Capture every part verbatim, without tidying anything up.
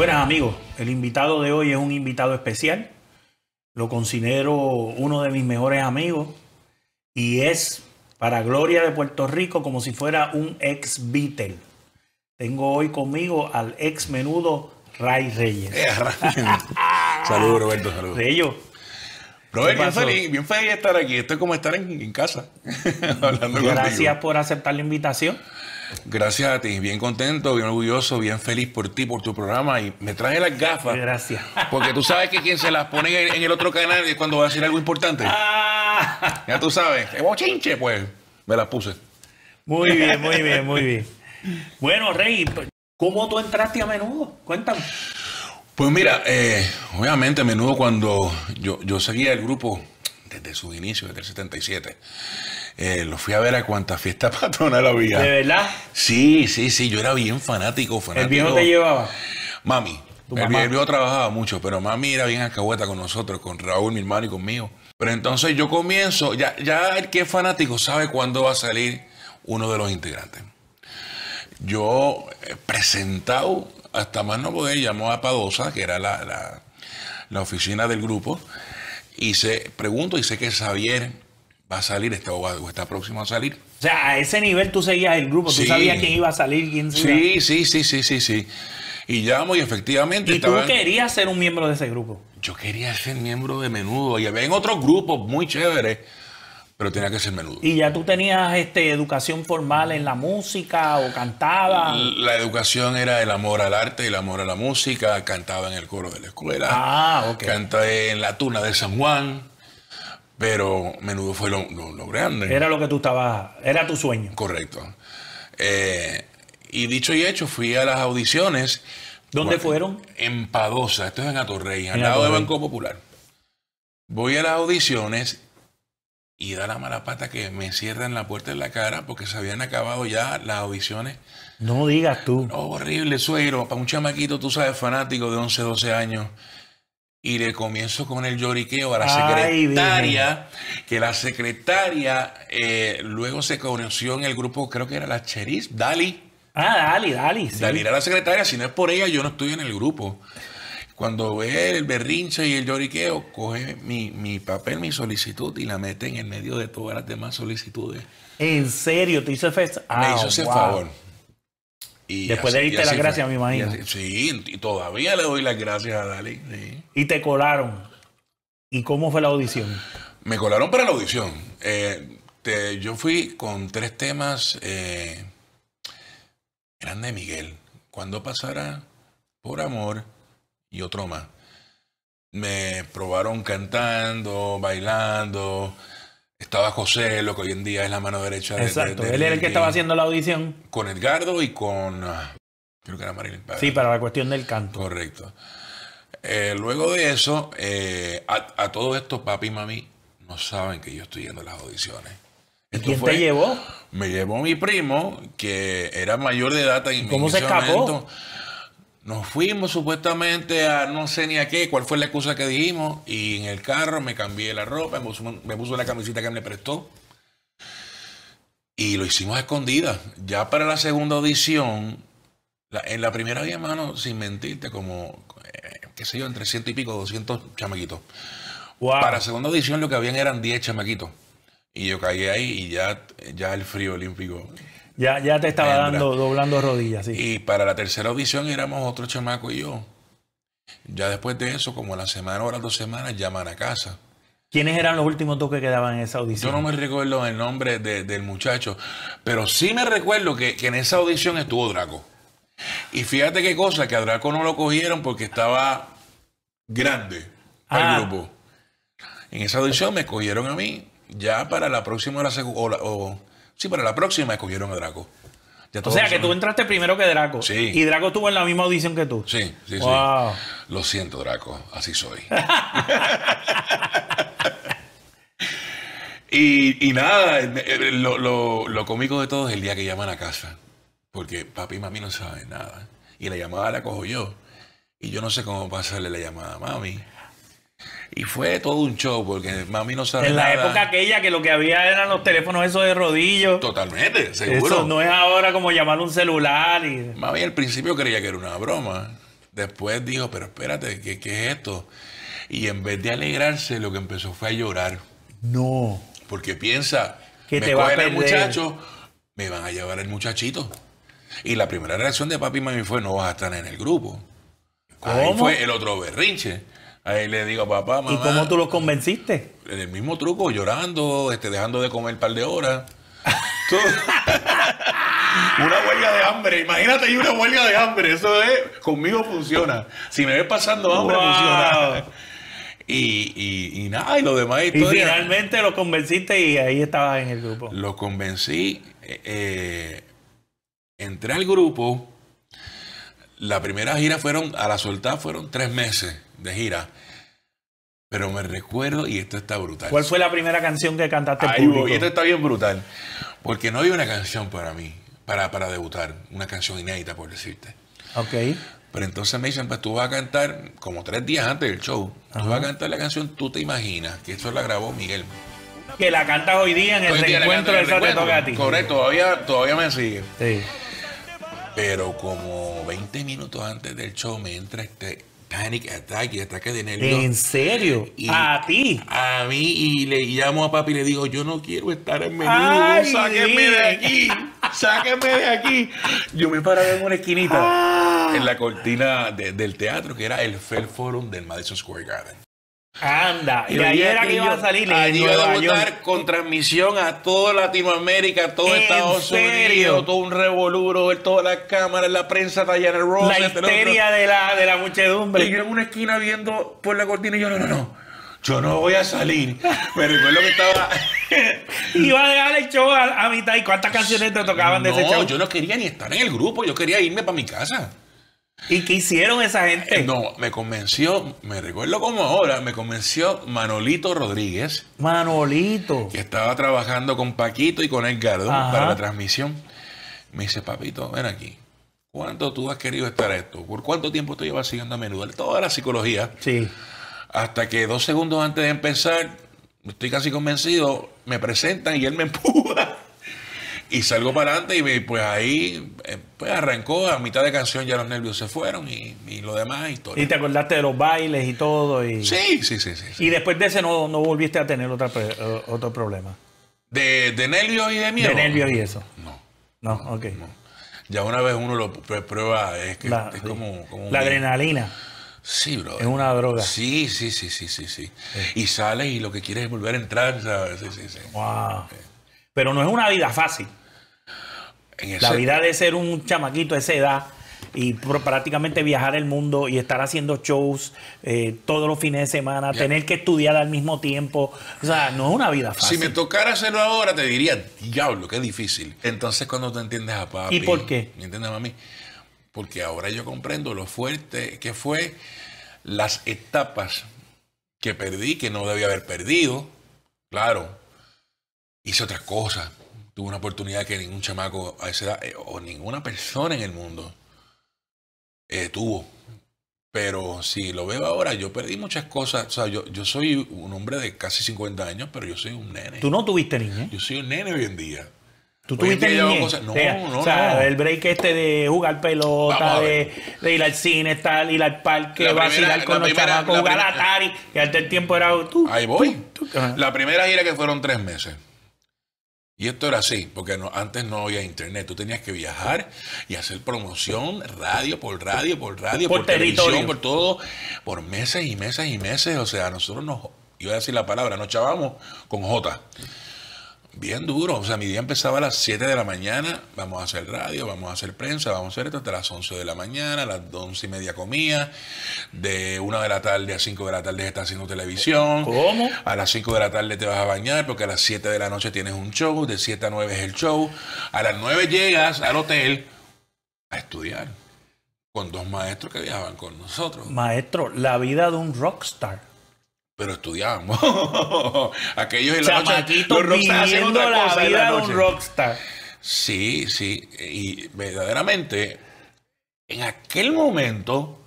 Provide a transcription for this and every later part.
Buenas amigos, el invitado de hoy es un invitado especial. Lo considero uno de mis mejores amigos y es para gloria de Puerto Rico como si fuera un ex Beatle. Tengo hoy conmigo al ex Menudo Ray Reyes. Saludos Roberto, saludos. De ellos. Roberto, bien feliz, bien feliz de estar aquí. Esto es como estar en, en casa. Hablando Gracias contigo. Por aceptar la invitación. Gracias a ti, bien contento, bien orgulloso, bien feliz por ti, por tu programa. Y me traje las gafas. Gracias. Porque tú sabes que quien se las pone en el otro canal es cuando va a decir algo importante. Ah. Ya tú sabes. Bochinche, pues. Me las puse. Muy bien, muy bien, muy bien. Bueno, Rey, ¿cómo tú entraste a Menudo? Cuéntame. Pues mira, eh, obviamente a Menudo cuando yo, yo seguía el grupo desde su inicio, desde el setenta y siete. Eh, lo fui a ver a cuantas fiestas patronal había. ¿De verdad? Sí, sí, sí. Yo era bien fanático, fanático. ¿El viejo te llevaba? Mami. El viejo, el viejo trabajaba mucho, pero mami era bien alcahueta con nosotros, con Raúl, mi hermano, y conmigo. Pero entonces yo comienzo, ya, ya el que es fanático sabe cuándo va a salir uno de los integrantes. Yo he presentado, hasta más no poder, llamó a Padosa, que era la, la, la oficina del grupo, y se pregunto y sé que Javier va a salir, está, o está próximo a salir. O sea, a ese nivel tú seguías el grupo, sí. Tú sabías quién iba a salir, quién se sí, iba. sí, sí, sí, sí, sí. Y llamo y efectivamente... ¿Y estaban... tú querías ser un miembro de ese grupo? Yo quería ser miembro de Menudo. Y había en otros grupos muy chéveres, pero tenía que ser Menudo. ¿Y ya tú tenías este, educación formal en la música o cantaba? La educación era el amor al arte, el amor a la música. Cantaba en el coro de la escuela. Ah, ok. Canté en la tuna de San Juan. Pero Menudo fue lo, lo, lo grande. Era lo que tú estabas, era tu sueño. Correcto. Eh, y dicho y hecho, fui a las audiciones. ¿Dónde bueno, fueron? En Padosa, esto es en Atorrey, al lado del Banco Popular. Voy a las audiciones y da la mala pata que me cierran la puerta en la cara porque se habían acabado ya las audiciones. No digas tú. No, horrible, suegro. Para un chamaquito, tú sabes, fanático de once, doce años. Y le comienzo con el lloriqueo a la secretaria, Ay, que la secretaria eh, luego se conoció en el grupo, creo que era la Cheris Dali. Ah, Dali, Dali. Sí. Dali era la secretaria, si no es por ella yo no estoy en el grupo. Cuando ve el berrinche y el lloriqueo, coge mi, mi papel, mi solicitud y la mete en el medio de todas las demás solicitudes. ¿En serio? ¿Te hizo ese favor? Me hizo ese favor. Y después de diste las gracias, me imagino. Sí, y todavía le doy las gracias a Dali. Sí. Y te colaron. ¿Y cómo fue la audición? Me colaron para la audición. Eh, te, yo fui con tres temas. Eh, eran de Miguel. Cuando pasara por amor y otro más. Me probaron cantando, bailando. Estaba José, lo que hoy en día es la mano derecha de... Exacto, de, de, él era el que estaba haciendo la audición. Con Edgardo y con... Creo que era Marilín. Sí, para la cuestión del canto. Correcto. Eh, luego de eso, eh, a, a todo esto, papi y mami no saben que yo estoy yendo a las audiciones. Esto ¿Quién fue, te llevó? Me llevó mi primo, que era mayor de edad. En ¿Cómo se escapó? Momento. Nos fuimos supuestamente a no sé ni a qué, cuál fue la excusa que dijimos. Y en el carro me cambié la ropa, me puso, me puso la camiseta que me prestó. Y lo hicimos a escondidas. Ya para la segunda audición, la, en la primera había, mano, sin mentirte, como, eh, qué sé yo, entre ciento y pico, doscientos chamaquitos. Wow. Para la segunda audición lo que habían eran diez chamaquitos. Y yo caí ahí y ya, ya el frío olímpico... Ya, ya te estaba dando, doblando rodillas, sí. Y para la tercera audición éramos otro chamaco y yo. Ya después de eso, como a la semana o las dos semanas, llaman a casa. ¿Quiénes eran los últimos dos que quedaban en esa audición? Yo no me recuerdo el nombre de, del muchacho, pero sí me recuerdo que, que en esa audición estuvo Draco. Y fíjate qué cosa, que a Draco no lo cogieron porque estaba grande ah. el grupo. En esa audición me cogieron a mí, ya para la próxima la o la... O, Sí, para la próxima escogieron a Draco. Ya o sea, que son... tú entraste primero que Draco. Sí. Y Draco estuvo en la misma audición que tú. Sí, sí, wow. sí. Lo siento, Draco. Así soy. y, y nada, lo, lo, lo cómico de todo es el día que llaman a casa. Porque papi y mami no saben nada. Y la llamada la cojo yo. Y yo no sé cómo pasarle la llamada a mami. Y fue todo un show, porque mami no sabe nada. En la época aquella que lo que había eran los teléfonos esos de rodillos. Totalmente, seguro. Eso no es ahora como llamar un celular. Y... Mami al principio creía que era una broma. Después dijo, pero espérate, ¿qué, qué es esto? Y en vez de alegrarse, lo que empezó fue a llorar. No. Porque piensa, que me cogen el muchacho, me van a llevar el muchachito. Y la primera reacción de papi y mami fue, no vas a estar en el grupo. ¿Cómo? Ahí fue el otro berrinche. Ahí le digo, papá, mamá. ¿Y cómo tú los convenciste? El mismo truco, llorando, este, dejando de comer un par de horas. Una huelga de hambre, imagínate, hay una huelga de hambre. Eso es, conmigo funciona. Si me ves pasando hambre, wow. funciona. Y, y, y nada, y lo demás historia. Y finalmente los convenciste y ahí estabas en el grupo. Los convencí. Eh, entré al grupo. La primera gira fueron, a la soltada fueron tres meses de gira. Pero me recuerdo, y esto está brutal. ¿Cuál fue la primera canción que cantaste al público? Y esto está bien brutal. Porque no había una canción para mí, para, para debutar. Una canción inédita, por decirte. Ok. Pero entonces me dicen, pues tú vas a cantar, como tres días antes del show, Ajá. tú vas a cantar la canción Tú Te Imaginas, que eso la grabó Miguel. Que la cantas hoy día en el reencuentro del Te Toca a Ti. Correcto, todavía, todavía me sigue. Sí. Pero como veinte minutos antes del show me entra este... panic attack y ataque de nervios. ¿En serio? Y ¿A ti? A mí. Y le llamo a papi y le digo, yo no quiero estar en Menudo. Sáquenme de aquí. Sáquenme de aquí. Yo me paraba en una esquinita. Ah. En la cortina de, del teatro, que era el Fair Forum del Madison Square Garden. Anda. Y, y ahí era que iba a salir. Allí iba a debutar con transmisión a toda Latinoamérica, todo Estados serio? Unidos, todo un revoluro, todas las cámaras, la prensa, Diana Ross. La histeria de la, de la muchedumbre. Y yo en una esquina viendo por la cortina y yo, no, no, no, yo no voy a salir. Me recuerdo que estaba... iba a dejar el show a, a mitad. ¿Y cuántas canciones te tocaban de no, ese show? No, yo no quería ni estar en el grupo, yo quería irme para mi casa. ¿Y qué hicieron esa gente? No, me convenció, me recuerdo como ahora, me convenció Manolito Rodríguez. Manolito. Que estaba trabajando con Paquito y con Edgardo Ajá. para la transmisión. Me dice, papito, ven aquí. ¿Cuánto tú has querido estar esto? ¿Por cuánto tiempo te llevas siguiendo a Menudo? Toda la psicología. Sí. Hasta que dos segundos antes de empezar, estoy casi convencido, me presentan y él me empuja. Y salgo para adelante y me, pues ahí pues arrancó, a mitad de canción ya los nervios se fueron y, y lo demás historia. Y te acordaste de los bailes y todo. Y... Sí, sí, sí, sí. Y sí. después de ese no, no volviste a tener otra, otro problema. ¿De, de nervios y de miedo? De nervios y eso. No. No, no ok. No. Ya una vez uno lo prueba, es que la, es como... como la un... adrenalina. Sí, bro. Es una droga. Sí, sí, sí, sí, sí, sí. Y sales y lo que quieres es volver a entrar, ¿sabes? Sí, sí, sí. Wow. Sí. Pero no es una vida fácil. Ese... La vida de ser un chamaquito de esa edad y prácticamente viajar el mundo y estar haciendo shows eh, todos los fines de semana, yeah. tener que estudiar al mismo tiempo. O sea, no es una vida fácil. Si me tocara hacerlo ahora, te diría, diablo, qué difícil. Entonces, cuando te entiendes a papi... ¿Y por qué? ¿Me entiendes a mami? Porque ahora yo comprendo lo fuerte que fue las etapas que perdí, que no debía haber perdido. Claro, hice otras cosas. Tuve una oportunidad que ningún chamaco a esa edad, eh, o ninguna persona en el mundo eh, tuvo. Pero si lo veo ahora, yo perdí muchas cosas. O sea, yo, yo soy un hombre de casi cincuenta años, pero yo soy un nene. ¿Tú no tuviste niñez? Yo soy un nene hoy en día. ¿Tú hoy tuviste niñez? Cosas... No, o sea, no, o sea, no. El break este de jugar pelota, de, de ir al cine, tal, ir al parque, la vacilar primera, con los chamacos, jugar a Atari, que hasta el tiempo era tú. Ahí voy. Tú, tú, la primera gira que fueron tres meses. Y esto era así, porque no, antes no había internet. Tú tenías que viajar y hacer promoción, radio por radio, por radio, por, por televisión, por todo, por meses y meses y meses. O sea, nosotros nos, iba a decir la palabra, nos chavamos con J. Bien duro. O sea, mi día empezaba a las siete de la mañana. Vamos a hacer radio, vamos a hacer prensa, vamos a hacer esto hasta las once de la mañana, a las once y media comía. De una de la tarde a cinco de la tarde estás haciendo televisión. ¿Cómo? A las cinco de la tarde te vas a bañar porque a las siete de la noche tienes un show. De siete a nueve es el show. A las nueve llegas al hotel a estudiar con dos maestros que viajaban con nosotros. Maestro, la vida de un rockstar. Pero estudiábamos. Aquellos en la noche, los rockstars hacen otra cosa la vida en la noche. De un rockstar. Sí, sí. Y verdaderamente, en aquel momento,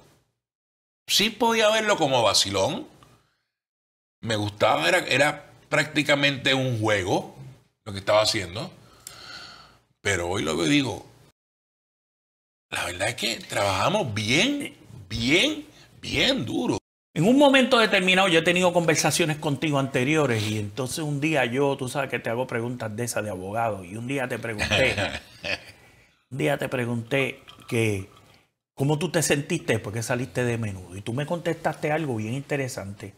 sí podía verlo como vacilón. Me gustaba, era, era prácticamente un juego lo que estaba haciendo. Pero hoy lo que digo, la verdad es que trabajamos bien. bien, bien duro. En un momento determinado, yo he tenido conversaciones contigo anteriores y entonces un día yo, tú sabes que te hago preguntas de esas de abogado, y un día te pregunté, un día te pregunté que cómo tú te sentiste después que saliste de Menudo, y tú me contestaste algo bien interesante.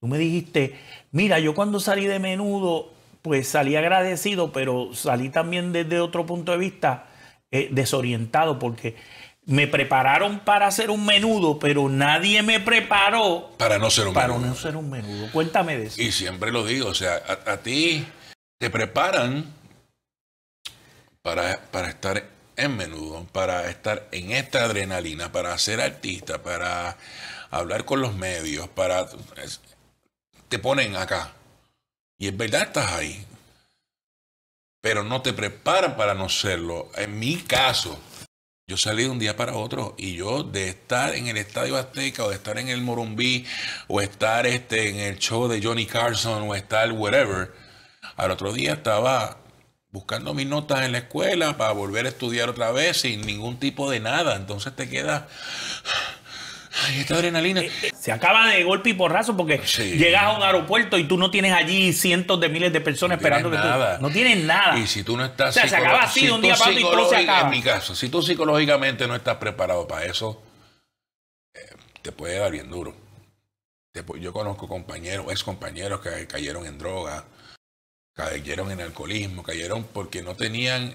Tú me dijiste, mira, yo cuando salí de Menudo, pues salí agradecido, pero salí también desde otro punto de vista eh, desorientado, porque me prepararon para hacer un menudo, pero nadie me preparó para no ser un para menudo. Para no ser un menudo. Cuéntame de eso. Y siempre lo digo, o sea, a, a ti te preparan para, para estar en menudo, para estar en esta adrenalina, para ser artista, para hablar con los medios, para es, te ponen acá. Y es verdad, estás ahí. Pero no te preparan para no serlo. En mi caso, yo salí de un día para otro, y yo de estar en el Estadio Azteca o de estar en el Morumbí o estar este, en el show de Johnny Carson o estar whatever, al otro día estaba buscando mis notas en la escuela para volver a estudiar otra vez sin ningún tipo de nada. Entonces te queda... Ay, esta adrenalina. Se acaba de golpe y porrazo porque sí, llegas a un aeropuerto y tú no tienes allí cientos de miles de personas no esperando que nada. Tú... No tienes nada. Y si tú no estás... O sea, se acaba así de un día para otro y todo se acaba. En mi caso, si tú psicológicamente no estás preparado para eso, eh, te puede dar bien duro. Te, yo conozco compañeros, ex compañeros que cayeron en droga, cayeron en alcoholismo, cayeron porque no tenían...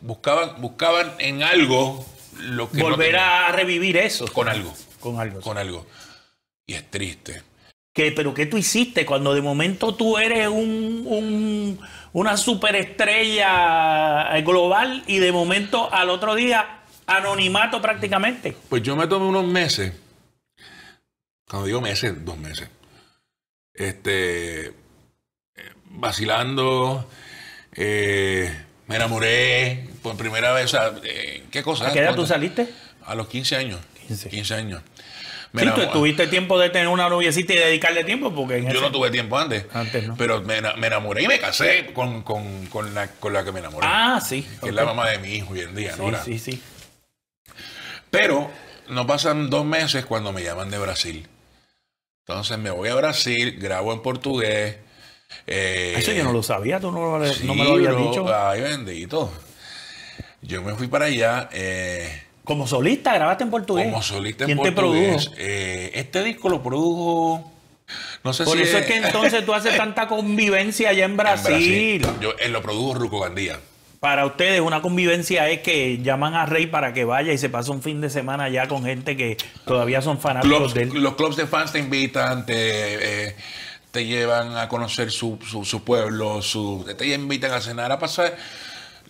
Buscaban, buscaban en algo lo que... Volver no a revivir eso. Con algo. Con algo. Con algo. Y es triste. ¿Qué, ¿Pero qué tú hiciste cuando de momento tú eres un, un, una superestrella global y de momento al otro día anonimato prácticamente? Pues yo me tomé unos meses. Cuando digo meses, dos meses. Este, vacilando. Eh, me enamoré por primera vez. O sea, eh, ¿qué cosa? ¿A qué edad tú saliste? A los quince años. quince años. Me sí, tú tuviste tiempo de tener una noviecita y dedicarle tiempo, porque en yo ese... no tuve tiempo antes. Antes no. Pero me, me enamoré y me casé con, con, con, la, con la que me enamoré. Ah, sí. Que okay. Es la mamá de mi hijo hoy en día, sí, ¿no? Sí, sí. Pero no pasan dos meses cuando me llaman de Brasil. Entonces me voy a Brasil, grabo en portugués. Eh, Eso yo no lo sabía, tú no, lo, sí, no me lo habías bro, dicho. Ay, bendito. Yo me fui para allá. Eh, Como solista, grabaste en portugués. Como solista en portugués. ¿Quién te produjo? Eh, este disco lo produjo... No sé Por si eso es, es que entonces tú haces tanta convivencia allá en Brasil. En Brasil. Yo, él lo produjo Ruco Gandía. Para ustedes una convivencia es que llaman a Rey para que vaya y se pase un fin de semana allá con gente que todavía son fanáticos clubs, de él. Los clubs de fans te invitan, te, eh, te llevan a conocer su, su, su pueblo, su, te invitan a cenar, a pasar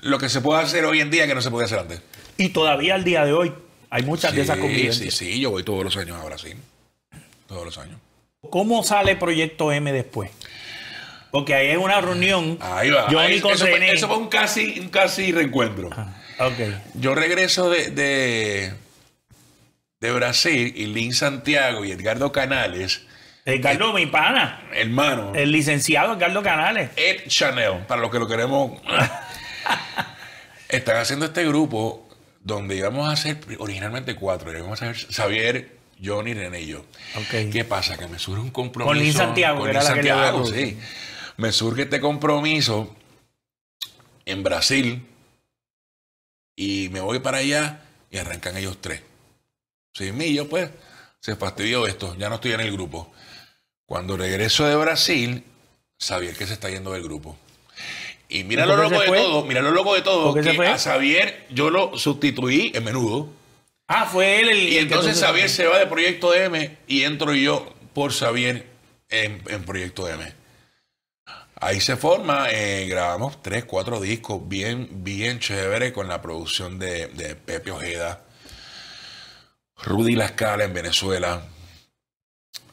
lo que se puede hacer hoy en día que no se podía hacer antes. Y todavía al día de hoy hay muchas sí, de esas convivencias. Sí, sí, yo voy todos los años a Brasil. Todos los años. ¿Cómo sale Proyecto M después? Porque ahí es una reunión. Ahí va. Johnny con eso, René. Fue, eso fue un casi, un casi reencuentro. Ah, okay. Yo regreso de, de, de Brasil y Lynn Santiago y Edgardo Canales. Edgardo, el, mi pana. Hermano. El licenciado Edgardo Canales. Ed Chanel, para los que lo queremos. Están haciendo este grupo donde íbamos a hacer originalmente cuatro. Íbamos a hacer Javier, Johnny, René y yo. Okay. ¿Qué pasa? Que me surge un compromiso. Con Lynn Santiago. Con que Lynn era Santiago, la que sí. Me surge este compromiso en Brasil y me voy para allá y arrancan ellos tres. Sin mí, yo pues, se fastidió esto. Ya no estoy en el grupo. Cuando regreso de Brasil, Javier que se está yendo del grupo. Y mira lo loco de todo, mira lo loco de todo, que a Javier yo lo sustituí en Menudo. Ah, fue él el... Y entonces Javier se va de Proyecto M y entro yo por Javier en, en Proyecto M. Ahí se forma, eh, grabamos tres, cuatro discos bien, bien chévere con la producción de, de Pepe Ojeda, Rudy Lascala en Venezuela.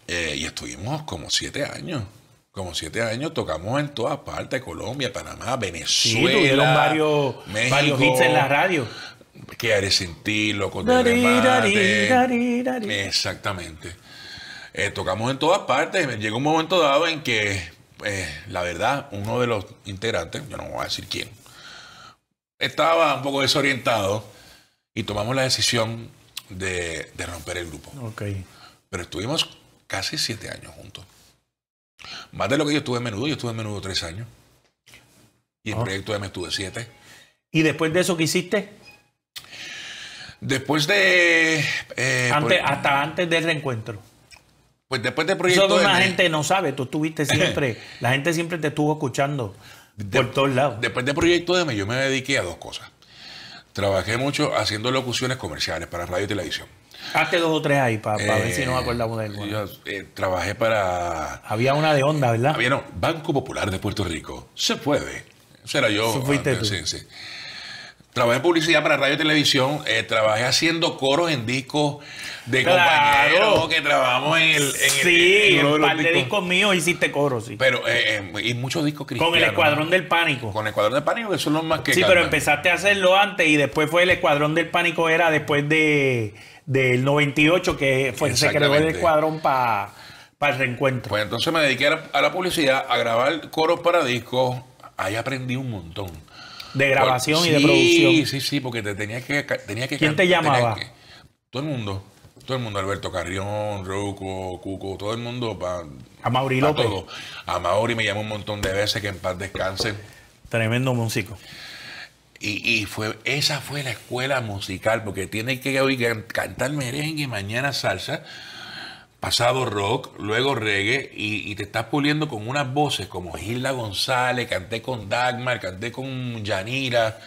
Eh, y estuvimos como siete años. Como siete años tocamos en todas partes, Colombia, Panamá, Venezuela. Sí, tuvieron varios, México, varios hits en la radio. Que haré sentir, loco de remate. Exactamente. Eh, tocamos en todas partes. Llegó un momento dado en que, eh, la verdad, uno de los integrantes, yo no voy a decir quién, estaba un poco desorientado y tomamos la decisión de, de romper el grupo. Okay. Pero estuvimos casi siete años juntos. Más de lo que yo estuve en Menudo. Yo estuve en Menudo tres años. Y en oh. Proyecto M estuve siete. ¿Y después de eso qué hiciste? Después de... Eh, antes, por, hasta antes del reencuentro. Pues después de Proyecto M... Eso la gente no sabe. Tú estuviste siempre... la gente siempre te estuvo escuchando de, por todos lados. Después de Proyecto M yo me dediqué a dos cosas. Trabajé mucho haciendo locuciones comerciales para radio y televisión. Hazte dos o tres ahí para pa eh, ver si nos acordamos de algo. Yo eh, trabajé para... Había una de Onda, ¿verdad? Había no, Banco Popular de Puerto Rico. Se puede. Eso era yo. Eso fuiste antes, tú. Sí, sí. Trabajé en publicidad para radio y televisión. Eh, trabajé haciendo coros en discos de claro. compañeros que trabajamos en el... En sí, el, en, en un par de discos. discos míos hiciste coros, sí. Pero, eh, eh, y muchos discos cristianos. Con el Escuadrón del Pánico. Con el Escuadrón del Pánico, que son los más que... Sí, calman. Pero empezaste a hacerlo antes y después fue el Escuadrón del Pánico, era después de, del noventa y ocho que fue, se creó el Escuadrón para pa el reencuentro. Pues entonces me dediqué a la, a la publicidad, a grabar coros para discos. Ahí aprendí un montón. De grabación bueno, sí, y de producción. Sí, sí, sí, porque te tenías que... Tenía que ¿Quién te llamaba? Que, todo el mundo. Todo el mundo. Alberto Carrión, Ruco, Cuco, todo el mundo. Pa, a Mauri López. Todo. A Mauri me llamó un montón de veces, que en paz descanse. Tremendo músico. Y, y fue, esa fue la escuela musical, porque tienes que oigan, cantar merengue, mañana salsa, pasado rock, luego reggae, y, y te estás puliendo con unas voces como Gilda González, canté con Dagmar, canté con Yanira,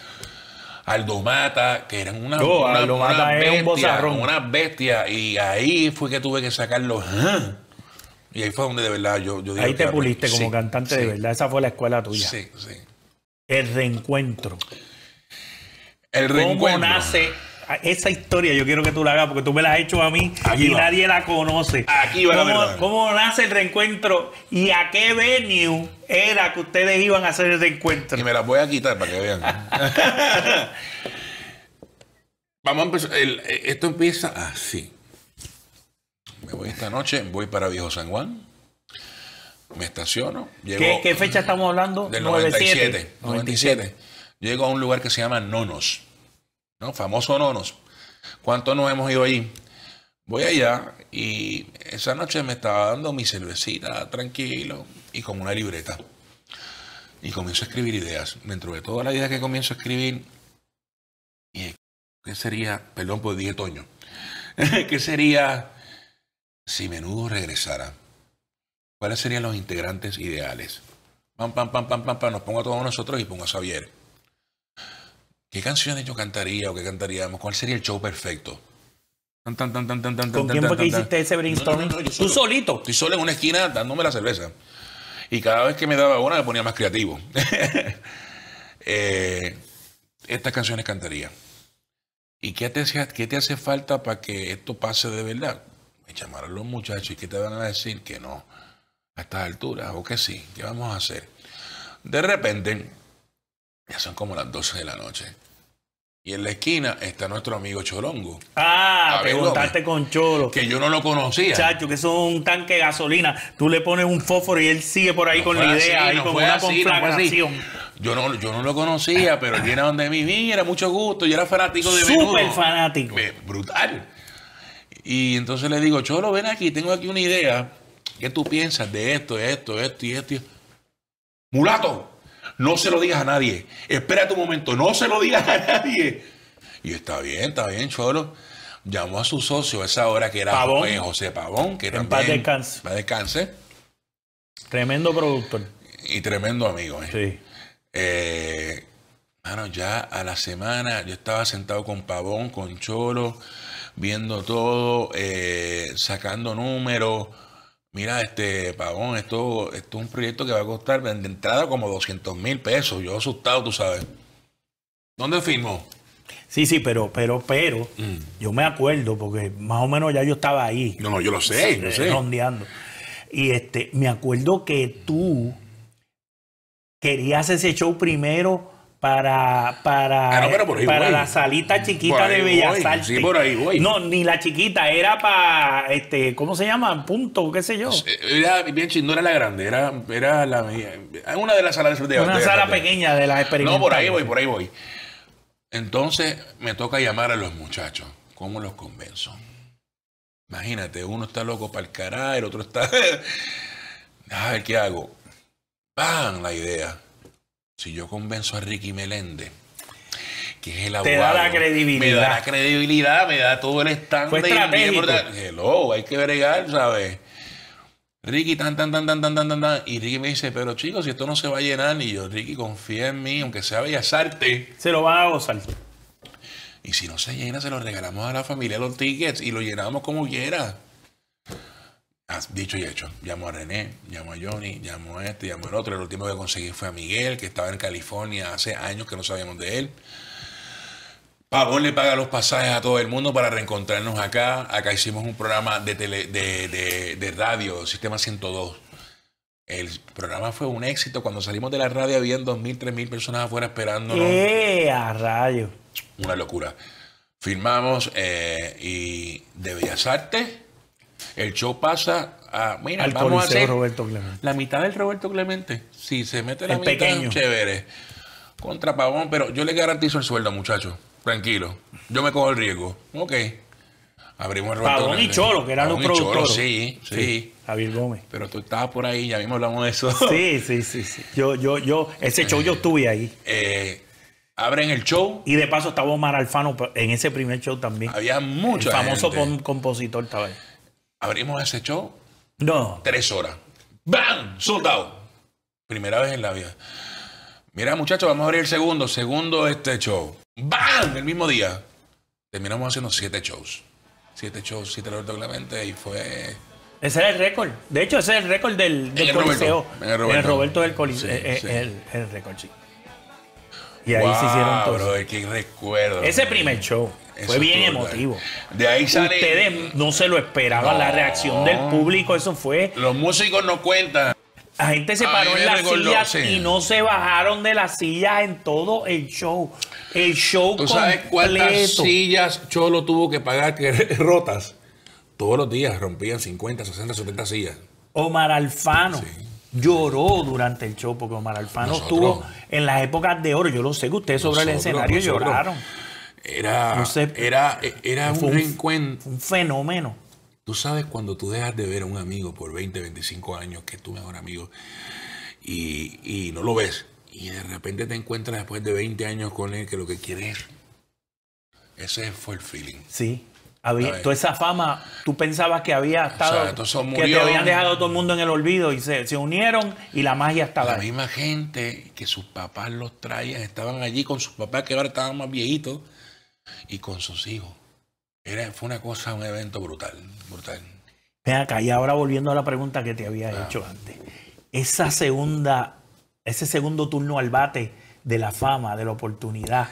Aldo Mata, que eran unas oh, una, una bestias, un una bestia, y ahí fue que tuve que sacarlo. Y ahí fue donde de verdad yo... yo ahí te puliste como sí, cantante sí, de verdad, esa fue la escuela tuya. Sí, sí. El reencuentro. El reencuentro. ¿Cómo nace? Esa historia yo quiero que tú la hagas porque tú me la has hecho a mí Aquí y va. nadie la conoce. Aquí va. ¿Cómo, la ¿Cómo nace el reencuentro y a qué venue era que ustedes iban a hacer el reencuentro? Y me las voy a quitar para que vean. Vamos a empezar. El, esto empieza así. Me voy esta noche, voy para Viejo San Juan. Me estaciono. Llego, ¿Qué, ¿Qué fecha estamos hablando? Del noventa y siete. noventa y siete. Llego a un lugar que se llama Nonos. ¿No? Famoso Nonos. ¿Cuántos nos hemos ido allí? Voy allá y esa noche me estaba dando mi cervecita tranquilo y con una libreta. Y comienzo a escribir ideas. Dentro de todas las ideas que comienzo a escribir, y ¿qué sería? Perdón, pues dije Toño. ¿Qué sería si Menudo regresara? ¿Cuáles serían los integrantes ideales? Pam, pam, pam, pam, pam, pam. Nos pongo a todos nosotros y pongo a Javier. ¿Qué canciones yo cantaría o qué cantaríamos? ¿Cuál sería el show perfecto? Tan, tan, tan, tan, tan, tan, ¿Con tan, quién fue que hiciste ese brainstorming? No, no, no, solo, ¿Tú solito? Estoy solo en una esquina dándome la cerveza. Y cada vez que me daba una me ponía más creativo. eh, estas canciones cantaría. ¿Y qué te, qué te hace falta para que esto pase de verdad? Me llamaron los muchachos y ¿qué te van a decir? Que no. A estas alturas o que sí. ¿Qué vamos a hacer? De repente... Ya son como las doce de la noche. Y en la esquina está nuestro amigo Cholongo. Ah, Javier preguntaste Gómez, con Cholo. Que yo no lo conocía. Chacho, que eso es un tanque de gasolina. Tú le pones un fósforo y él sigue por ahí no con la idea, así, no con una así, conflagración. No yo, no, yo no lo conocía, pero él viene donde mí. Mira, mucho gusto. Yo era fanático de Menudo. Súper fanático. Brutal. Y entonces le digo, Cholo, ven aquí. Tengo aquí una idea. ¿Qué tú piensas de esto, esto, esto y esto? ¡Mulato! No se lo digas a nadie. Espérate un momento. No se lo digas a nadie. Y está bien, está bien, Cholo. Llamó a su socio a esa hora que era Pavón. Pues, José Pavón. Que en paz descanse. En paz descanse. Tremendo productor. Y tremendo amigo. ¿eh? Sí. Eh, bueno, ya a la semana yo estaba sentado con Pavón, con Cholo, viendo todo, eh, sacando números. Mira, este, Pavón, esto, esto es un proyecto que va a costar de entrada como doscientos mil pesos. Yo asustado, tú sabes. ¿Dónde firmó? Sí, sí, pero, pero, pero, mm. yo me acuerdo porque más o menos ya yo estaba ahí. No, no, yo lo sé, yo sé. Rondeando. Y este, me acuerdo que tú querías ese show primero para, para, ah, no, pero por ahí para voy. La salita chiquita de Bellas Artes. Sí, por ahí voy. No, ni la chiquita, era para, este, ¿cómo se llama? Punto, qué sé yo. Era bien chido, no era la grande, era, era la una de las salas de Una de, sala de, pequeña de las experimentales. No, por ahí voy, por ahí voy. Entonces me toca llamar a los muchachos. ¿Cómo los convenzo? Imagínate, uno está loco para el caray, el otro está... A ver, ¿qué hago? ¡Bam! La idea. Si yo convenzo a Ricky Melende, que es el abogado... Te da la credibilidad. Me da la credibilidad, me da todo el stand. Fue estratégico. Hello, hay que bregar, ¿sabes? Ricky, tan, tan, tan, tan, tan, tan, tan. Y Ricky me dice, pero chicos, si esto no se va a llenar. Y yo, Ricky, confía en mí, aunque sea Bellas Artes. Se lo va a gozar. Y si no se llena, se lo regalamos a la familia los tickets y lo llenamos como quiera. Dicho y hecho, llamo a René, llamo a Johnny, llamo a este, llamo al otro. El último que conseguí fue a Miguel, que estaba en California hace años que no sabíamos de él. Pavón le paga los pasajes a todo el mundo para reencontrarnos acá. Acá hicimos un programa de, tele, de, de, de radio, Sistema ciento dos. El programa fue un éxito. Cuando salimos de la radio habían dos mil, tres mil personas afuera esperándonos. ¡Eh, a rayos! Una locura. Firmamos eh, y de Bellas Artes. El show pasa a... Mira, al vamos Coliseo a hacer Roberto Clemente. La mitad del Roberto Clemente. Si se mete la el mitad, pequeño. Chévere. Contra Pavón, pero yo le garantizo el sueldo, muchachos. Tranquilo. Yo me cojo el riesgo. Ok. Abrimos el Roberto Pavón Clemente. Y Cholo, que eran Pavón los productores. Cholo, sí, sí, sí. Javier Gómez. Pero tú estabas por ahí, ya mismo hablamos de eso. Sí, sí, sí, sí. Yo, yo, yo... Ese eh, show yo estuve ahí. Eh... Abren el show. Y de paso estaba Omar Alfano en ese primer show también. Había mucha gente. El famoso compositor estaba ahí. Abrimos ese show. No. Tres horas. ¡Bam! Sold out. Primera vez en la vida. Mira, muchachos, vamos a abrir el segundo. Segundo este show. ¡Bam! El mismo día. Terminamos haciendo siete shows. Siete shows, siete Roberto Clemente y fue... Ese era el récord. De hecho, ese es el récord del, del el Coliseo. Roberto. En el Roberto. En el Roberto del Coliseo. Sí, eh, sí. El, el récord, sí. Y ahí wow, se hicieron todos. Bro, qué recuerdo. Ese primer show fue bien emotivo. De ahí sale... Ustedes no se lo esperaban, no. La reacción del público, eso fue... Los músicos no cuentan. La gente se paró en las sillas y no se bajaron de las sillas en todo el show. El show completo. ¿Tú sabes cuántas sillas Cholo tuvo que pagar que rotas? Todos los días rompían cincuenta, sesenta, setenta sillas. Omar Alfano. Sí. Lloró durante el show porque Omar Alfano nosotros, estuvo en las épocas de oro. Yo lo sé que ustedes sobre nosotros, el escenario lloraron. Era, no sé, era, era un, un reencuentro. Un fenómeno. Tú sabes cuando tú dejas de ver a un amigo por veinte, veinticinco años, que es tu mejor amigo, y, y no lo ves. Y de repente te encuentras después de veinte años con él que lo que quieres es... Ese fue el feeling. Sí. Había, toda esa fama, tú pensabas que había estado, o sea, murió, que te habían dejado todo el mundo en el olvido y se, se unieron y la magia estaba. La ahí. Misma gente que sus papás los traían, estaban allí con sus papás que ahora estaban más viejitos y con sus hijos. Era, fue una cosa, un evento brutal, brutal. Ven acá, y ahora volviendo a la pregunta que te había ah. hecho antes. Esa segunda, ese segundo turno al bate de la fama, de la oportunidad.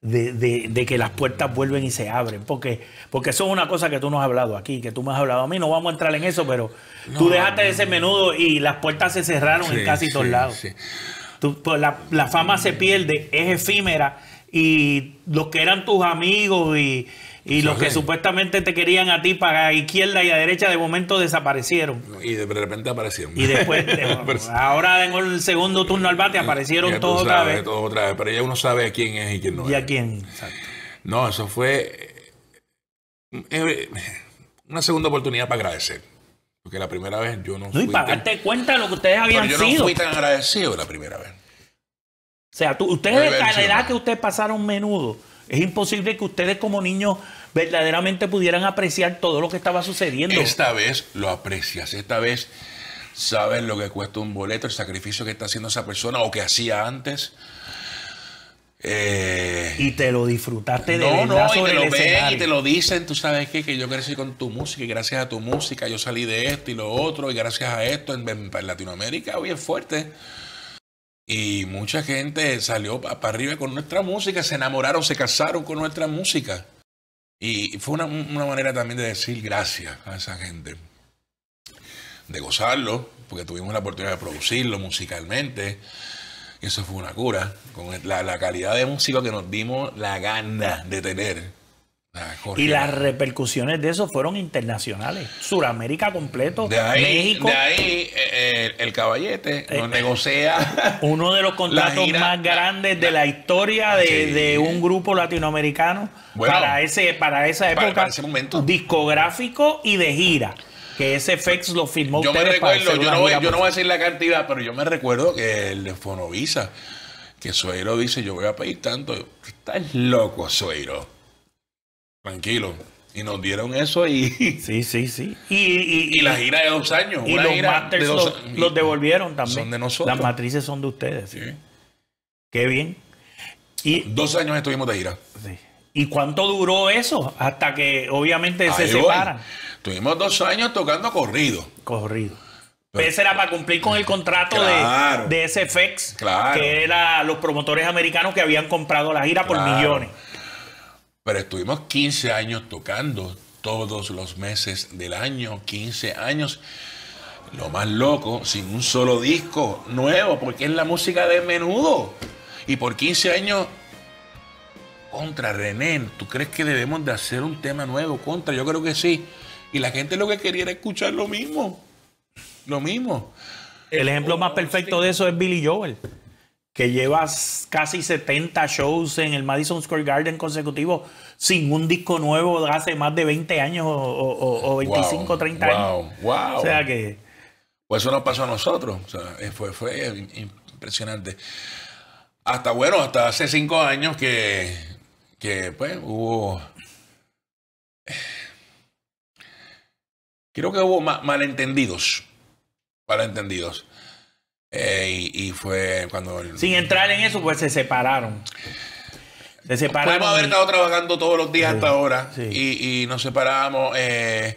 De, de, de que las puertas vuelven y se abren. Porque, porque eso es una cosa que tú nos has hablado aquí, que tú me has hablado a mí. No vamos a entrar en eso, pero no, tú dejaste no, de ese menudo y las puertas se cerraron sí, en casi sí, todos lados. Sí. Tú, pues, la, la fama se pierde, es efímera. Y los que eran tus amigos y, y los que supuestamente te querían a ti para izquierda y a derecha, de momento desaparecieron. Y de repente aparecieron. Y después, ahora en el segundo turno al bate, aparecieron todos otra vez. Todo otra vez. Pero ya uno sabe a quién es y quién no es. Y a quién, exacto. No, eso fue una segunda oportunidad para agradecer. Porque la primera vez yo no... No, y para darte cuenta de lo que ustedes habían sido. Pero yo no fui tan agradecido la primera vez. O sea, tú, ustedes de la edad que ustedes pasaron menudo, es imposible que ustedes como niños verdaderamente pudieran apreciar todo lo que estaba sucediendo. Esta vez lo aprecias, esta vez sabes lo que cuesta un boleto, el sacrificio que está haciendo esa persona o que hacía antes. Eh, y te lo disfrutaste de no, verdad no, sobre y te lo ven y te lo dicen, tú sabes qué, que yo crecí con tu música y gracias a tu música yo salí de esto y lo otro y gracias a esto en, en Latinoamérica bien fuerte. Y mucha gente salió para arriba con nuestra música, se enamoraron, se casaron con nuestra música. Y fue una, una manera también de decir gracias a esa gente. De gozarlo, porque tuvimos la oportunidad de producirlo musicalmente. Y eso fue una cura. Con la, la calidad de música que nos dimos la gana de tener. Y las repercusiones de eso fueron internacionales. Suramérica completo, de ahí, México. De ahí eh, el caballete eh, nos negocia. Uno de los contratos gira, más grandes la, de la historia de, sí. de un grupo latinoamericano bueno, para, ese, para esa época para, para ese momento. Discográfico y de gira. Que ese F E X lo firmó yo ustedes me recuerdo, para yo, no voy, yo no voy a decir la cantidad, pero yo me recuerdo que el de Fonovisa, que Sueiro dice, yo voy a pedir tanto. Estás loco, Sueiro. Tranquilo. Y nos dieron eso y... Sí, sí, sí. Y, y, y la gira de dos años. Y los masters de dos, los, los devolvieron también. Son de nosotros. Las matrices son de ustedes. Sí. ¿Sí? Qué bien. Y, dos años estuvimos de gira. Sí. ¿Y cuánto duró eso? Hasta que obviamente Ahí se voy. separan. Tuvimos dos años tocando corrido. Corrido. Pero ese era para cumplir con el contrato claro, de, de ese F E X, claro. que eran los promotores americanos que habían comprado la gira claro. por millones. Pero estuvimos quince años tocando todos los meses del año, quince años. Lo más loco, sin un solo disco nuevo, porque es la música de Menudo. Y por quince años... Contra, René, ¿tú crees que debemos de hacer un tema nuevo? Contra, yo creo que sí. Y la gente lo que quería era escuchar lo mismo. Lo mismo. El, el ejemplo oh, más perfecto sí. de eso es Billy Joel, que lleva casi setenta shows en el Madison Square Garden consecutivo sin un disco nuevo hace más de veinte años o, o, o veinticinco, wow, treinta wow, años. Wow. O sea que... Pues eso nos pasó a nosotros. O sea, fue, fue impresionante. Hasta bueno, hasta hace cinco años que... que pues hubo, creo que hubo ma malentendidos, malentendidos, eh, y, y fue cuando... El... Sin entrar en eso, pues se separaron. Se separaron. Podemos haber estado trabajando todos los días sí, hasta ahora sí. y, y nos separamos. Eh,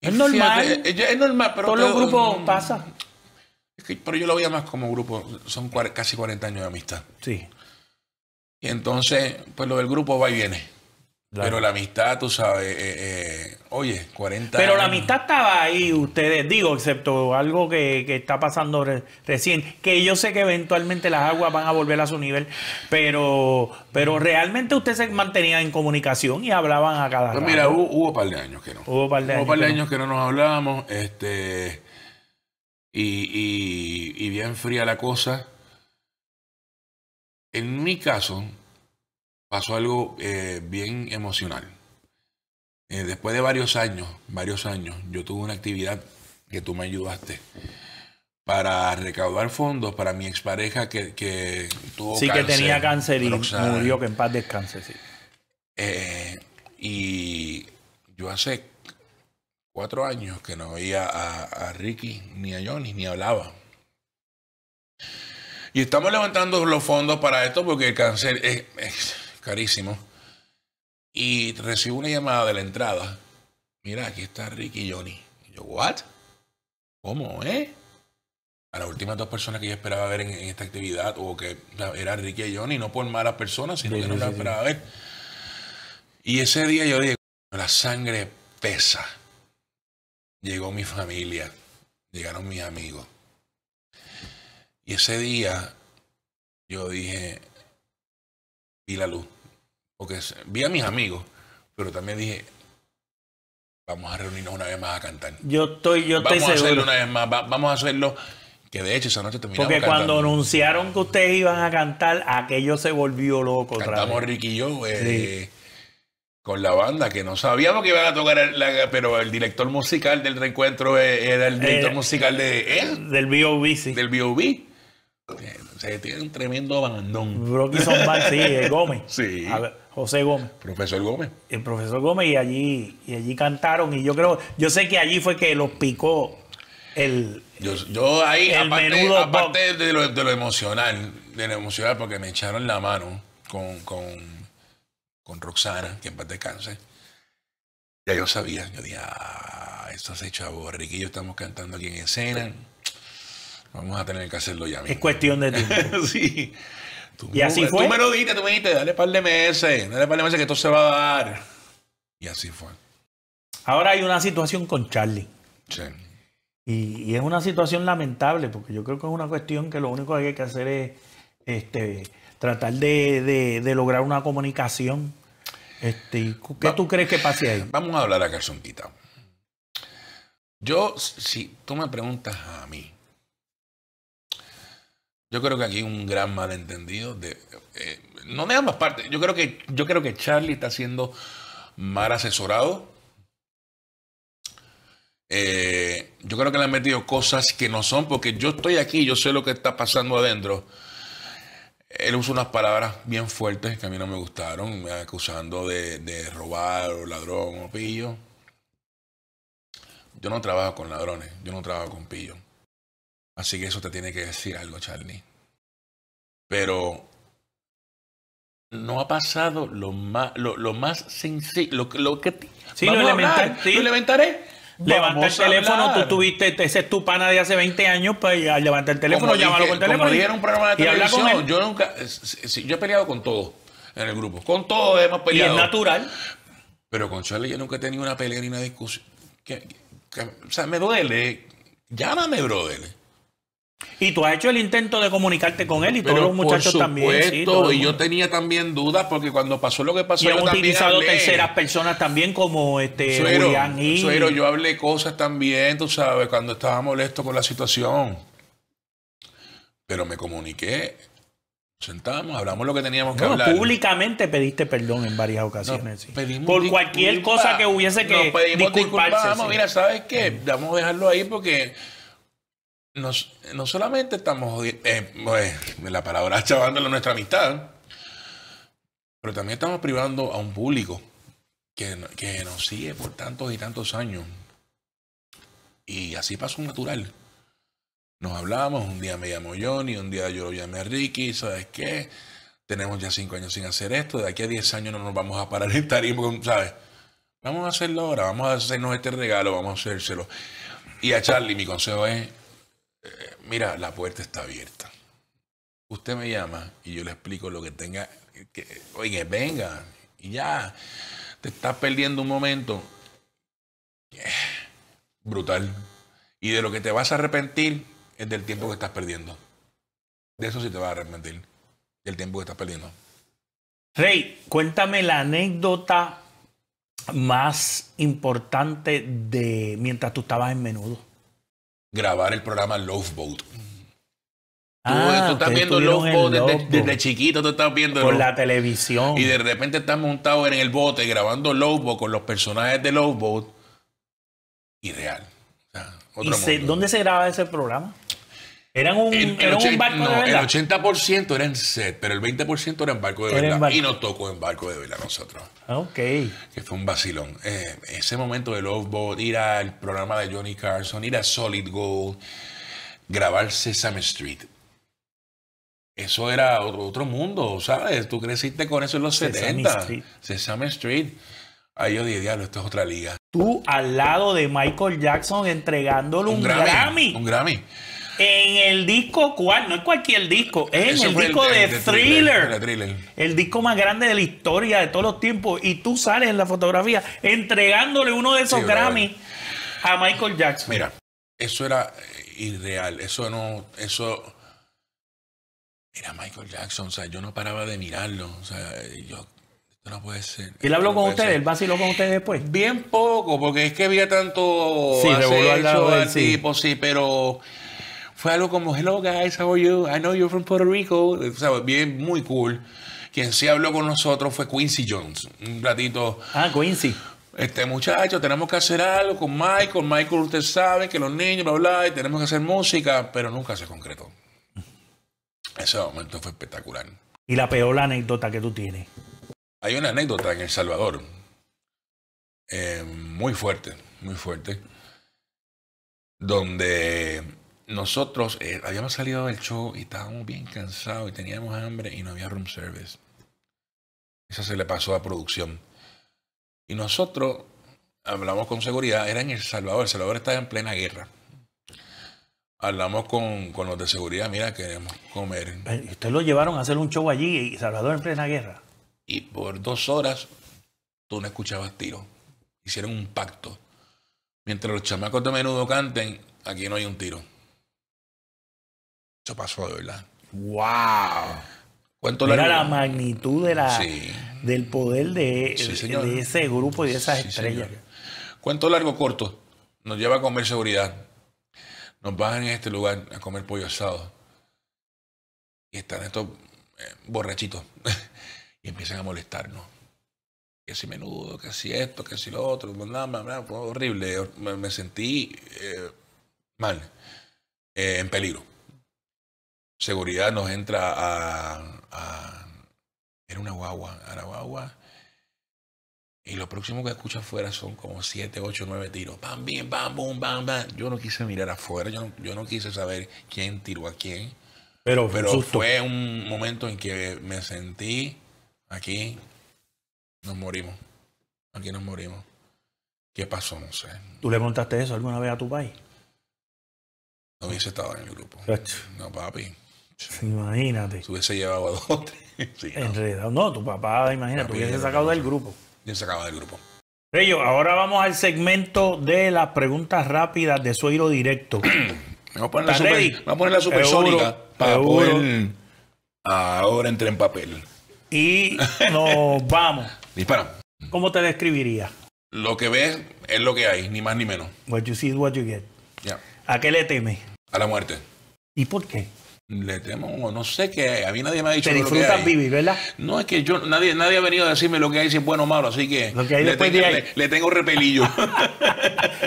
es normal, fíjate, es normal, pero... Todos los grupos no, pasan. Es que, pero yo lo veía más como grupo, son casi cuarenta años de amistad. Sí. Y entonces, pues lo del grupo va y viene. Claro. Pero la amistad, tú sabes, eh, eh, oye, cuarenta Pero años. La amistad estaba ahí, ustedes, digo, excepto algo que, que está pasando re, recién, que yo sé que eventualmente las aguas van a volver a su nivel, pero pero realmente ustedes se mantenían en comunicación y hablaban a cada rato. Pues mira, hubo, hubo un par de años que no. Hubo un par de, años, par de que no. años que no nos hablábamos, este, y, y, y bien fría la cosa. En mi caso, pasó algo eh, bien emocional. Eh, después de varios años, varios años, yo tuve una actividad que tú me ayudaste para recaudar fondos para mi expareja que, que tuvo sí, cáncer. Sí, que tenía cáncer y Roxana. Murió, que en paz descanse, sí. Eh, y yo hace cuatro años que no veía a, a Ricky, ni a Johnny, ni hablaba. Y estamos levantando los fondos para esto porque el cáncer es, es carísimo. Y recibo una llamada de la entrada. Mira, aquí está Ricky y Johnny. Y yo, ¿what? ¿Cómo, eh? A las últimas dos personas que yo esperaba ver en, en esta actividad, o que era Ricky y Johnny, no por malas personas, sino sí, que no sí, las sí. esperaba ver. Y ese día yo dije, la sangre pesa. Llegó mi familia, llegaron mis amigos. Y ese día yo dije, vi la luz, porque vi a mis amigos, pero también dije, vamos a reunirnos una vez más a cantar. Yo estoy, yo estoy seguro. Vamos a hacerlo una vez más, va, vamos a hacerlo, que de hecho esa noche terminamos cantando. Porque cuando anunciaron que ustedes iban a cantar, aquello se volvió loco otra vez. Cantamos Ricky y yo, eh, sí. con la banda, que no sabíamos que iban a tocar, la, pero el director musical del reencuentro era el director eh, musical de él. Del B O B, sí. Del B O B. Se tiene un tremendo abandón. Brockison Bar, sí, el Gómez. Sí. A ver, José Gómez. Profesor Gómez. El profesor Gómez, y allí, y allí cantaron. Y yo creo, yo sé que allí fue que los picó el. Yo, yo ahí, el aparte, Menudo aparte de, lo, de lo emocional, de lo emocional, porque me echaron la mano con, con, con Roxana, que en paz descanse. Ya yo sabía, yo dije, ah, esto se echó a borrar. Ricky y yo estamos cantando aquí en escena. Vamos a tener que hacerlo ya mismo. Es cuestión de tiempo. Sí. Tú, y así fue. Tú me lo dijiste, tú me dijiste, dale par de meses, dale par de meses que esto se va a dar. Y así fue. Ahora hay una situación con Charlie. Sí. Y, y es una situación lamentable, porque yo creo que es una cuestión que lo único que hay que hacer es este, tratar de, de, de lograr una comunicación Este, ¿Qué Va tú crees que pase ahí? Vamos a hablar a calzón quitado. Yo, si tú me preguntas a mí, yo creo que aquí hay un gran malentendido de eh, no de ambas partes. Yo creo que yo creo que Charlie está siendo mal asesorado. Eh, yo creo que le han metido cosas que no son, porque yo estoy aquí, yo sé lo que está pasando adentro. Él usa unas palabras bien fuertes que a mí no me gustaron, me acusando de, de robar o ladrón o pillo. Yo no trabajo con ladrones, yo no trabajo con pillo. Así que eso te tiene que decir algo, Charlie. Pero no ha pasado lo más, lo, lo más sencillo. Lo, lo que te, sí, lo elementar, sí, lo elementaré. Levanta el teléfono, hablar. tú tuviste, ese es tu pana de hace veinte años, pues al levantar el teléfono, como llámalo dije, por teléfono. Como y, un programa de televisión, yo nunca, si, si, yo he peleado con todo en el grupo, con todo hemos peleado. Y es natural. Pero con Charlie yo nunca he tenido una pelea ni una discusión. Que, que, que, o sea, me duele, llámame, brother. Y tú has hecho el intento de comunicarte con él y pero todos los muchachos por supuesto, también. Sí, todo y yo tenía también dudas porque cuando pasó lo que pasó. Y han utilizado hablé. terceras personas también como este Suero, y... Suero, yo hablé cosas también, tú sabes, cuando estaba molesto con la situación. Pero me comuniqué, sentamos, hablamos lo que teníamos que no, hablar. Públicamente pediste perdón en varias ocasiones. No, sí. Por cualquier disculpa, cosa que hubiese que no, disculparse. Vamos, sí. Mira, ¿sabes qué? Vamos a dejarlo ahí porque... Nos, no solamente estamos eh, eh, la palabra chavándole nuestra amistad, pero también estamos privando a un público que, que nos sigue por tantos y tantos años. Y así pasó natural. Nos hablamos, un día me llamó Johnny, un día yo lo llamé a Ricky, ¿sabes qué? Tenemos ya cinco años sin hacer esto, de aquí a diez años no nos vamos a parar en tarima, ¿sabes? Vamos a hacerlo ahora, vamos a hacernos este regalo, vamos a hacérselo. Y a Charlie, mi consejo es... Mira, la puerta está abierta. Usted me llama y yo le explico lo que tenga. Que, oye, venga, y ya. Te estás perdiendo un momento. Yeah. Brutal. Y de lo que te vas a arrepentir es del tiempo que estás perdiendo. De eso sí te vas a arrepentir. Del tiempo que estás perdiendo. Rey, cuéntame la anécdota más importante de mientras tú estabas en Menudo. Grabar el programa Love Boat. Ah, tú, tú estás viendo Love Boat desde, Love desde, desde chiquito, tú estás viendo por la televisión. Y de repente estás montado en el bote grabando Love Boat con los personajes de Love Boat. Irreal. O sea, otro ¿Y se, ¿Dónde se grababa ese programa? Eran un, el, era el ochenta, un barco no, de verdad. El ochenta por ciento era en set, pero el veinte por ciento era en barco de verdad. Y nos tocó en barco de verdad nosotros. Ok. Que fue un vacilón. Eh, ese momento de Love Boat, ir al programa de Johnny Carson, ir a Solid Gold, grabar Sesame Street. Eso era otro, otro mundo, ¿sabes? Tú creciste con eso en los setenta. Sesame Street. Sesame Street. Ahí yo dije, diablo, esto es otra liga. Tú al lado de Michael Jackson entregándole un, un Grammy, Grammy. Un Grammy. En el disco, ¿cuál? No es cualquier disco, es en el disco el, de, el, de thriller, thriller, thriller. El disco más grande de la historia de todos los tiempos. Y tú sales en la fotografía entregándole uno de esos sí, Grammys a Michael Jackson. Mira, eso era irreal. Eso no, eso... Era Michael Jackson, o sea, yo no paraba de mirarlo. O sea, yo... No puede ser. ¿Él habló no con ustedes? Ser. ¿Él vaciló con ustedes después? Bien poco, porque es que había tanto... Sí, acecho, al sí. tipo, sí, pero... Fue algo como, hello guys, how are you? I know you're from Puerto Rico. O sea, bien, muy cool. Quien sí habló con nosotros fue Quincy Jones. Un ratito. Ah, Quincy. Este muchacho, tenemos que hacer algo con Michael. Michael, usted sabe que los niños, bla, bla, y tenemos que hacer música, pero nunca se concretó. Ese momento fue espectacular. ¿Y la peor anécdota que tú tienes? Hay una anécdota en El Salvador. Eh, muy fuerte, muy fuerte. Donde... Nosotros eh, habíamos salido del show y estábamos bien cansados y teníamos hambre y no había room service. Eso se le pasó a producción. Y nosotros hablamos con seguridad, era en El Salvador, El Salvador estaba en plena guerra. Hablamos con, con los de seguridad, mira, queremos comer. Ustedes lo llevaron a hacer un show allí y Salvador en plena guerra. Y por dos horas tú no escuchabas tiros. Hicieron un pacto. Mientras los chamacos de Menudo canten, aquí no hay un tiro. Pasó de verdad. ¡Wow! ¿Cuánto la Mira la magnitud de la, sí. del poder de, sí, de ese grupo y de esas sí, estrellas. Señor. Cuento largo corto. Nos lleva a comer seguridad. Nos bajan en este lugar a comer pollo asado. Y están estos eh, borrachitos. Y empiezan a molestarnos. Que si Menudo, que si esto, que si lo otro. Bla, bla, bla. Fue horrible. Me, me sentí eh, mal. Eh, en peligro. Seguridad nos entra a, a... Era una guagua. A la guagua. Y lo próximo que escucho afuera son como siete, ocho, nueve tiros. Bam, bim, bam, bum, bam, bam. Yo no quise mirar afuera. Yo no, yo no quise saber quién tiró a quién. Pero, Pero un fue un momento en que me sentí... Aquí nos morimos. Aquí nos morimos. ¿Qué pasó? No sé. ¿Tú le montaste eso alguna vez a tu país? No hubiese estado en el grupo. ¿Cacho? No, papi. Sí. Imagínate. Tú hubiese llevado a dos, tres. Sí, no. Enredado. No, tu papá, imagínate, tú hubiese sacado del grupo. Ya sacaba del grupo. Ellos, ahora vamos al segmento de las preguntas rápidas de Suero Directo. Vamos a poner la super, vamos a poner la supersónica para euro. Poder... Ahora entra en papel. Y nos vamos. Dispara. ¿Cómo te describiría? Lo que ves es lo que hay, ni más ni menos. What you see is what you get. Yeah. ¿A qué le temes? A la muerte. ¿Y por qué? Le temo, no sé qué. A mí nadie me ha dicho. Te disfrutas lo que hay. Vivir, ¿verdad? No, es que yo nadie, nadie ha venido a decirme lo que hay, si es bueno o malo, así que, lo que hay le, tengo, de ahí. Le, le tengo repelillo.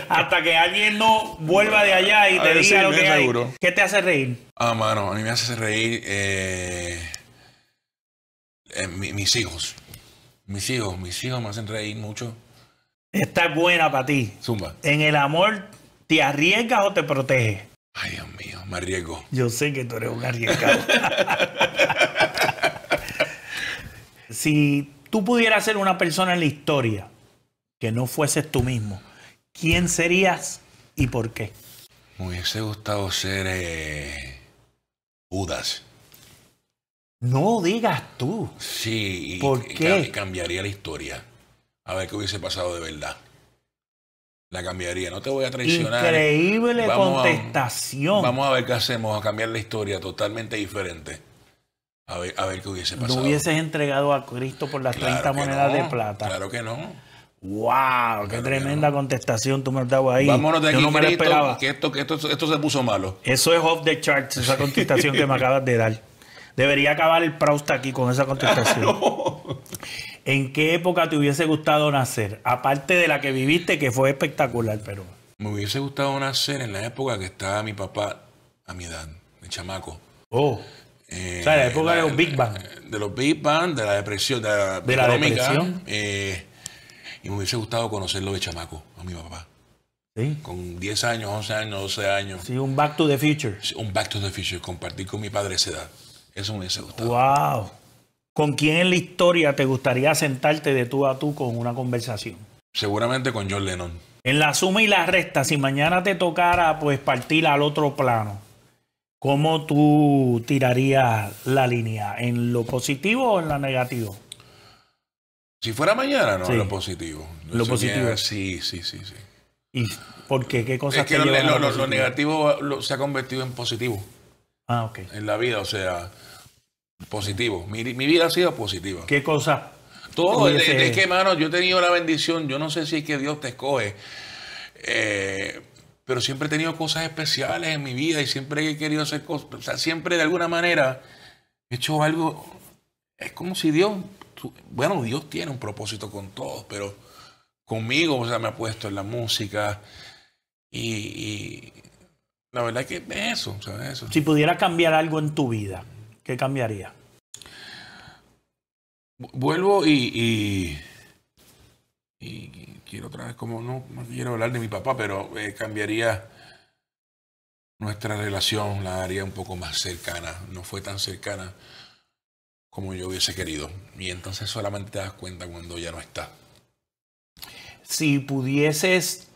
Hasta que alguien no vuelva de allá y a te diga lo que hay. Seguro. ¿Qué te hace reír? Ah, mano, a mí me hace reír. Eh... Eh, mi, mis hijos, mis hijos, mis hijos me hacen reír mucho. Esta es buena para ti. Zumba. ¿En el amor te arriesgas o te proteges? Ay, Dios mío, me arriesgo. Yo sé que tú eres un arriesgado. Si tú pudieras ser una persona en la historia que no fueses tú mismo, ¿quién serías y por qué? Me hubiese gustado ser eh, Judas. No digas tú. Sí, ¿por qué? Cambiaría la historia. A ver qué hubiese pasado de verdad. La cambiaría. No te voy a traicionar. Increíble vamos contestación. A, vamos a ver qué hacemos. A cambiar la historia totalmente diferente. A ver, a ver qué hubiese pasado. ¿No hubieses entregado a Cristo por las claro treinta monedas no, de plata? Claro que no. ¡Wow! ¡Qué claro tremenda no. contestación tú me has dado ahí! Vámonos de aquí, yo no me Cristo, esperaba. Que esto, que esto, esto se puso malo. Eso es off the charts, esa contestación que me acabas de dar. Debería acabar el Proust aquí con esa contestación. No. ¿En qué época te hubiese gustado nacer? Aparte de la que viviste, que fue espectacular, pero... Me hubiese gustado nacer en la época que estaba mi papá a mi edad, mi chamaco. Oh. Eh, o sea, la época la, de los Big Bang. De los Big Bang, de la depresión. De la, de la depresión. Eh, y me hubiese gustado conocerlo de chamaco, a mi papá. ¿Sí? Con diez años, once años, doce años. Sí, un Back to the Future. Sí, un Back to the Future, compartir con mi padre esa edad. Eso me hubiese gustado. ¡Wow! ¿Con quién en la historia te gustaría sentarte de tú a tú con una conversación? Seguramente con John Lennon. En la suma y la resta, si mañana te tocara pues partir al otro plano, ¿cómo tú tirarías la línea? ¿En lo positivo o en lo negativo? Si fuera mañana, no, sí. En lo positivo. Yo lo positivo. Que, sí, sí, sí, sí. ¿Y por qué? ¿Qué cosas es que te lo, lo, lo, lo negativo lo, se ha convertido en positivo. Ah, okay. En la vida, o sea, positivo. Mi, mi vida ha sido positiva. ¿Qué cosa? Todo. Es ese... que, hermano, yo he tenido la bendición. Yo no sé si es que Dios te escoge. Eh, pero siempre he tenido cosas especiales en mi vida y siempre he querido hacer cosas. O sea, siempre de alguna manera he hecho algo. Es como si Dios... Bueno, Dios tiene un propósito con todos, pero conmigo, o sea, me ha puesto en la música y... y la verdad es que eso, ¿sabes? Eso. Si pudieras cambiar algo en tu vida, ¿qué cambiaría? Vuelvo y, y, y quiero otra vez, como no, no quiero hablar de mi papá, pero eh, cambiaría nuestra relación, la haría un poco más cercana. No fue tan cercana como yo hubiese querido. Y entonces solamente te das cuenta cuando ya no está. Si pudieses...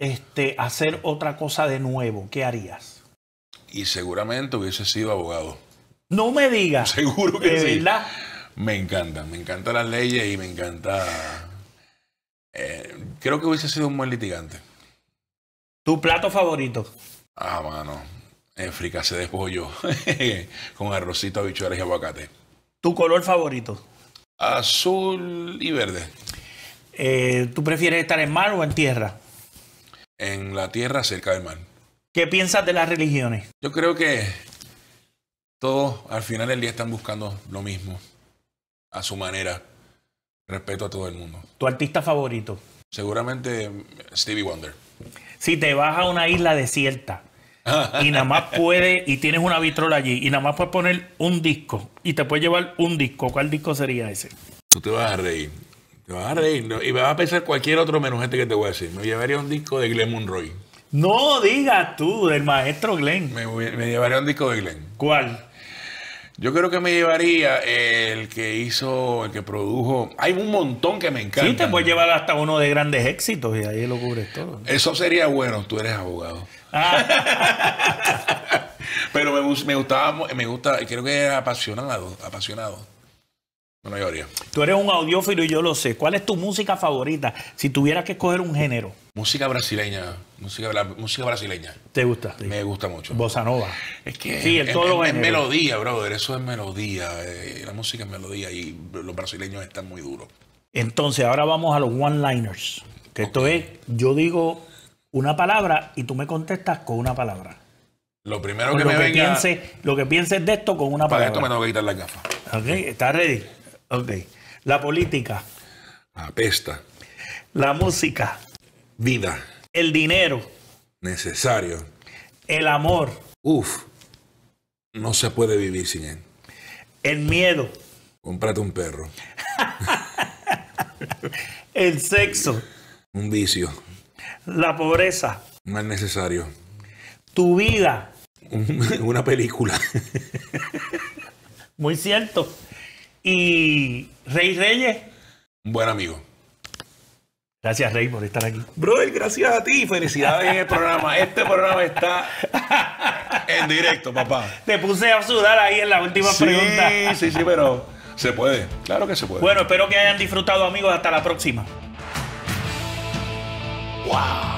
Este, hacer otra cosa de nuevo, ¿qué harías? Y seguramente hubiese sido abogado. No me digas. Seguro que sí. ¿Verdad? Me encanta, me encantan las leyes y me encanta. Eh, creo que hubiese sido un buen litigante. ¿Tu plato favorito? Ah, mano, fricase de pollo con arrocito, habichuelas y aguacate. ¿Tu color favorito? Azul y verde. Eh, ¿Tú prefieres estar en mar o en tierra? En la tierra, cerca del mar. ¿Qué piensas de las religiones? Yo creo que todos al final del día están buscando lo mismo, a su manera. Respeto a todo el mundo. ¿Tu artista favorito? Seguramente Stevie Wonder. Si te vas a una isla desierta y nada más puedes, y tienes una vitrola allí, y nada más puedes poner un disco, y te puedes llevar un disco, ¿cuál disco sería ese? Tú te vas a reír. Te vas a reír. ¿No? Y vas a pensar cualquier otro menos este que te voy a decir. Me llevaría un disco de Glenn Monroig. No digas tú, del maestro Glenn. Me, me llevaría un disco de Glenn. ¿Cuál? Yo creo que me llevaría el que hizo, el que produjo. Hay un montón que me encanta. Sí, te puedes llevar hasta uno de grandes éxitos y ahí lo cubres todo. Eso sería bueno, tú eres abogado. Ah. Pero me, me gustaba, me gusta, creo que era apasionado, apasionado. Bueno, yo haría. Tú eres un audiófilo y yo lo sé. ¿Cuál es tu música favorita? Si tuvieras que escoger un género. Música brasileña. Música, la música brasileña. ¿Te gusta? Sí. Me gusta mucho. Bossa nova. Es que sí, es, todo es, es melodía, brother. Eso es melodía. Eh, la música es melodía y los brasileños están muy duros. Entonces, ahora vamos a los one-liners. Que okay. Esto es, yo digo una palabra y tú me contestas con una palabra. Lo primero que, lo me que venga... Pienses, lo que pienses de esto con una para palabra. Para esto me tengo que quitar la gafa. Ok, ¿estás ready? Ok. La política. Apesta. La música. Vida. El dinero. Necesario. El amor. Uf. No se puede vivir sin él. El miedo. Cómprate un perro. El sexo. Un vicio. La pobreza. Mal necesario. Tu vida. Una película. Muy cierto. Y Ray Reyes. Un buen amigo. Gracias, Rey, por estar aquí. Brother, gracias a ti. Felicidades en el programa. Este programa está en directo, papá. Te puse a sudar ahí en la última sí, pregunta. Sí, sí, pero se puede. Claro que se puede. Bueno, espero que hayan disfrutado, amigos. Hasta la próxima. ¡Wow!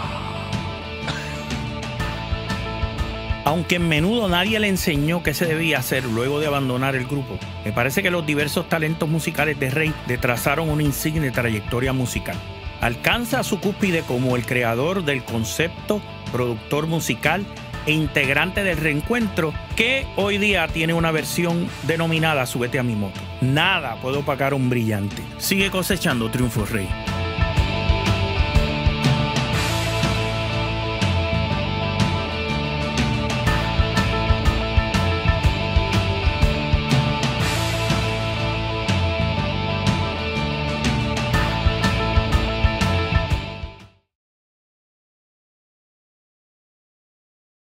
Aunque en Menudo nadie le enseñó qué se debía hacer luego de abandonar el grupo, me parece que los diversos talentos musicales de Rey le trazaron una insigne trayectoria musical. Alcanza su cúspide como el creador del concepto, productor musical e integrante del Reencuentro, que hoy día tiene una versión denominada Súbete a mi moto. Nada puede opacar un brillante. Sigue cosechando triunfos, Rey.